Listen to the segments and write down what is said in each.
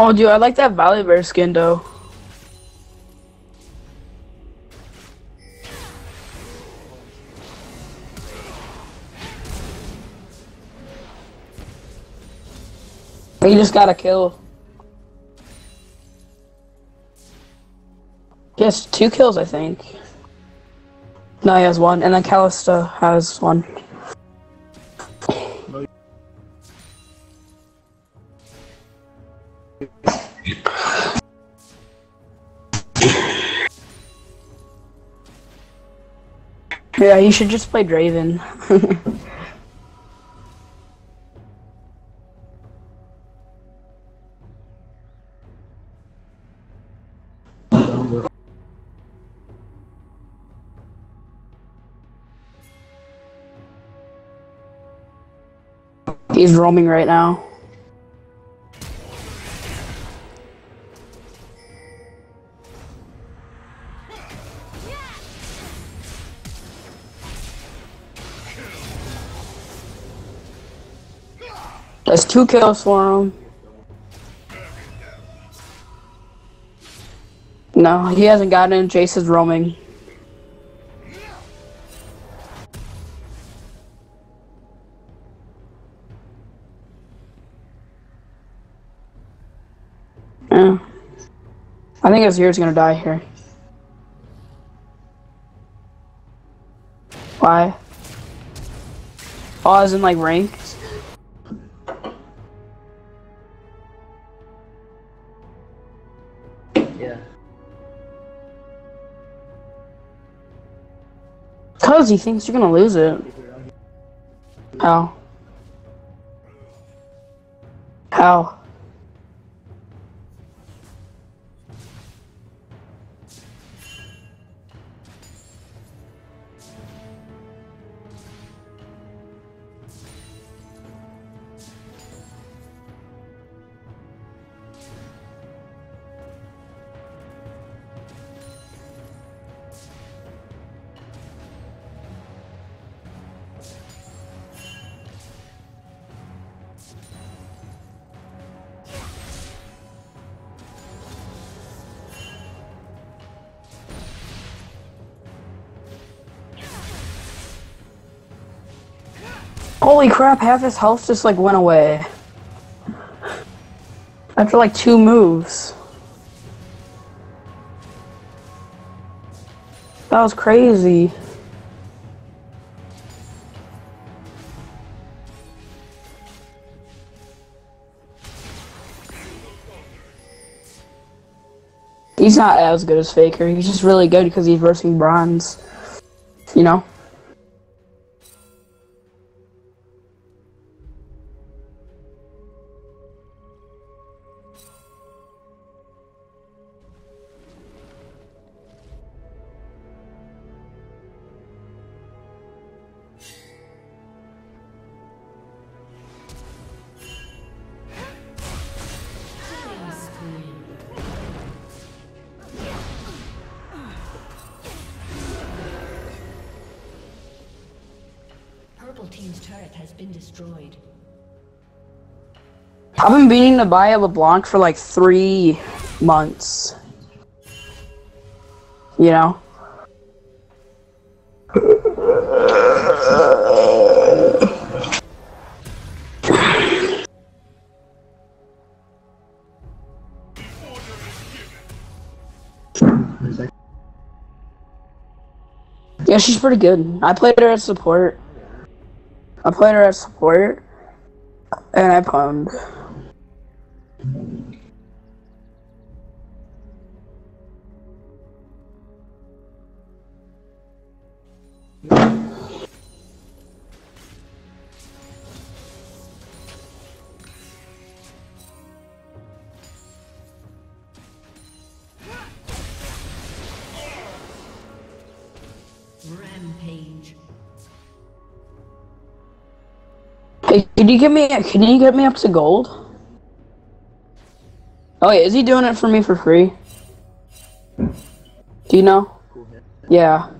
Oh, dude, I like that Violet Bear skin, though. You just gotta kill. He has 2 kills, I think. No, he has 1, and then Kalista has 1. Yeah, you should just play Draven. He's roaming right now. That's 2 kills for him. No, he hasn't gotten in. Jace is roaming. Yeah. I think Azir's gonna die here. Why? Oh, as in like ranks? He thinks you're gonna lose it. How? How? Holy crap, half his health just like went away. After like 2 moves. That was crazy. He's not as good as Faker, he's just really good because he's versing bronze. You know? Destroyed. I've been meaning to buy a LeBlanc for like 3 months. You know? Yeah, she's pretty good. I played her as support. I played her as support, and I pwned. Rampage. Hey, can you get me up to gold? Oh wait, is he doing it for me for free? Do you know? Yeah.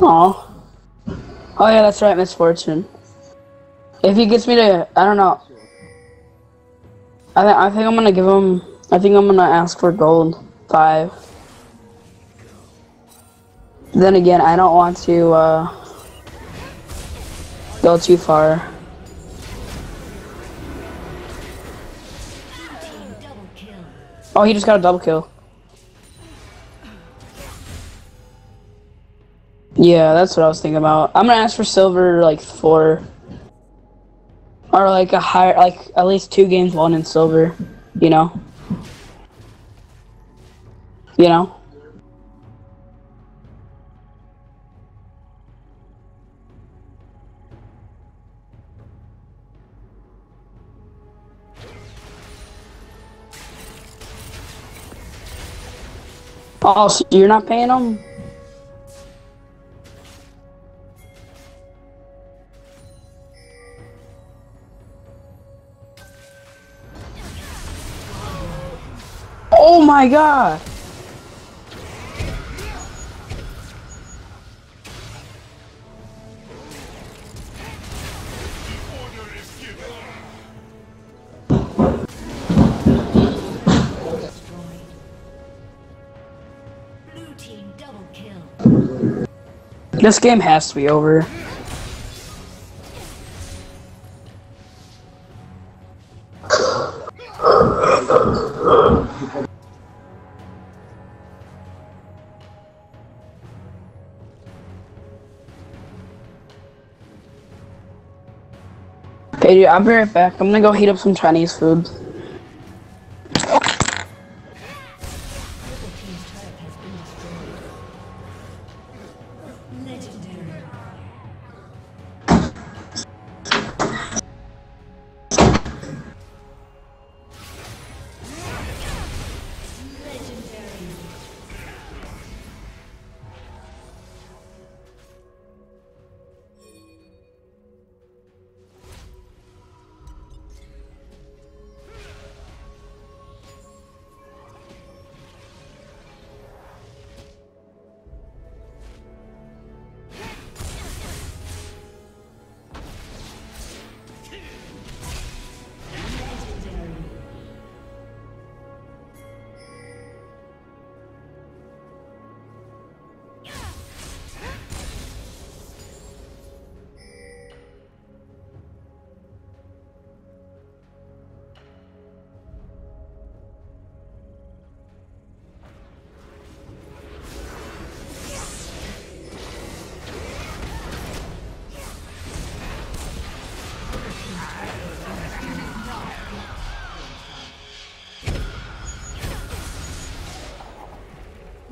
Aw. Oh yeah, that's right, Miss Fortune. If he gets me to, I don't know. I think I'm gonna give him. I think I'm gonna ask for gold 5. Then again, I don't want to go too far. Oh, he just got a double kill. Yeah, that's what I was thinking about. I'm gonna ask for silver, like 4. Or like a higher, like at least 2 games won in silver, you know? You know? Oh, so you're not paying them? Oh my god! This game has to be over. Hey dude, I'll be right back. I'm gonna go heat up some Chinese food.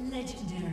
Legendary.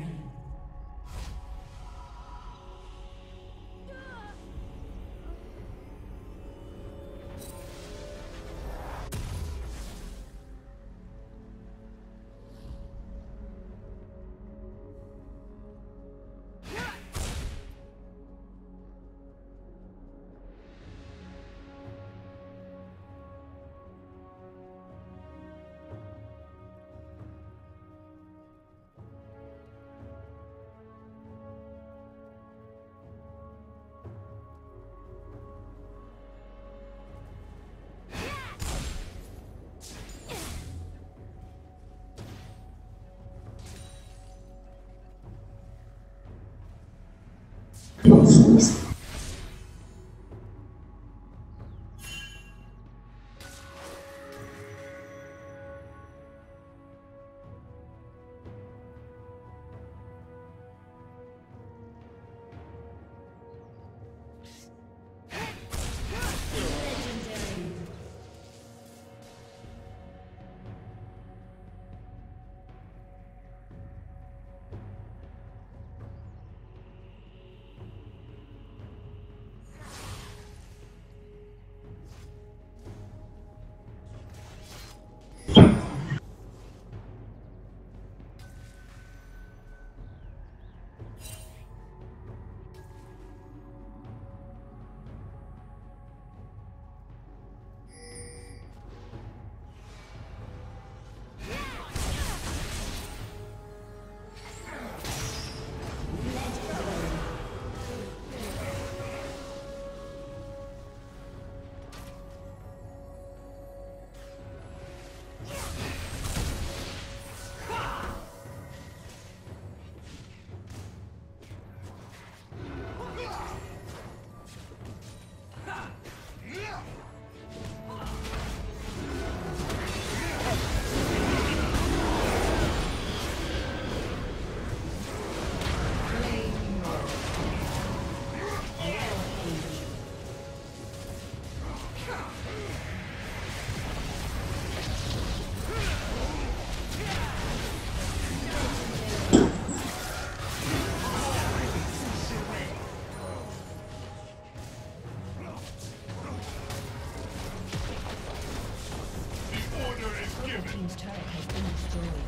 team's turret has been destroyed.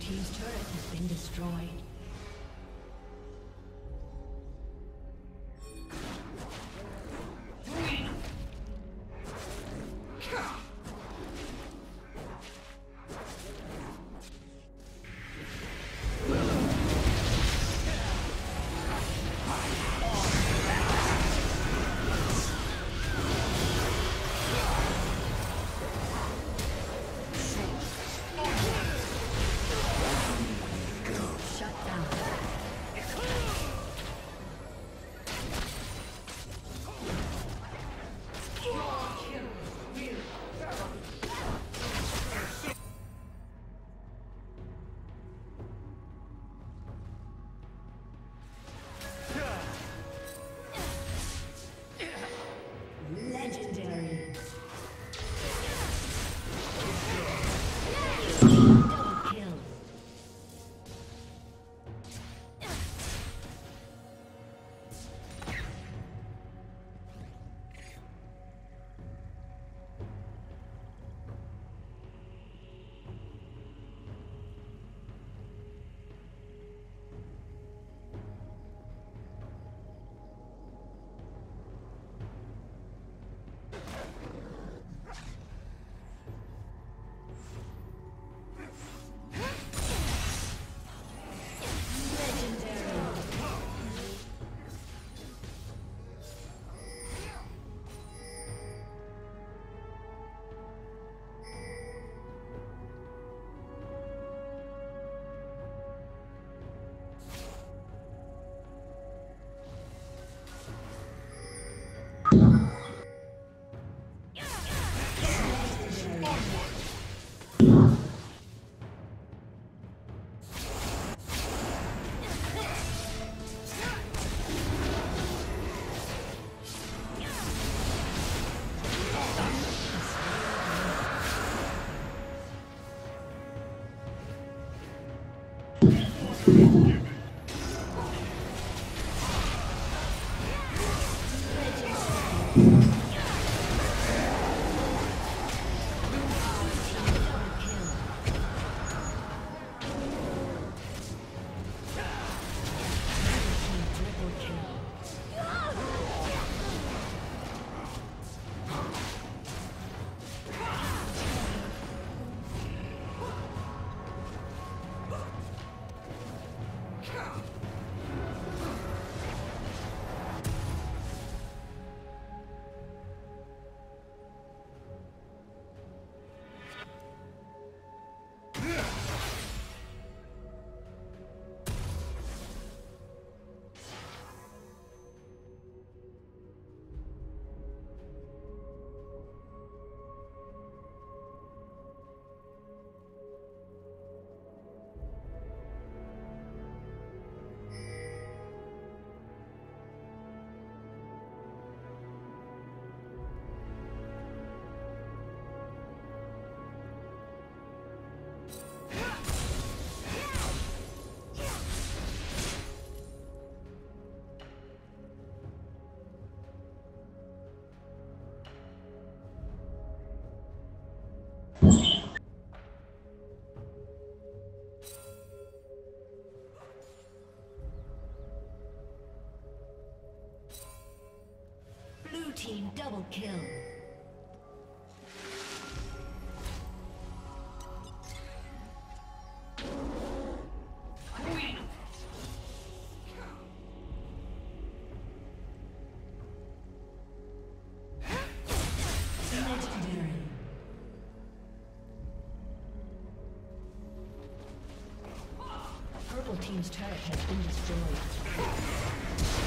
Team's turret has been destroyed. team double kill. Purple team's turret has been destroyed.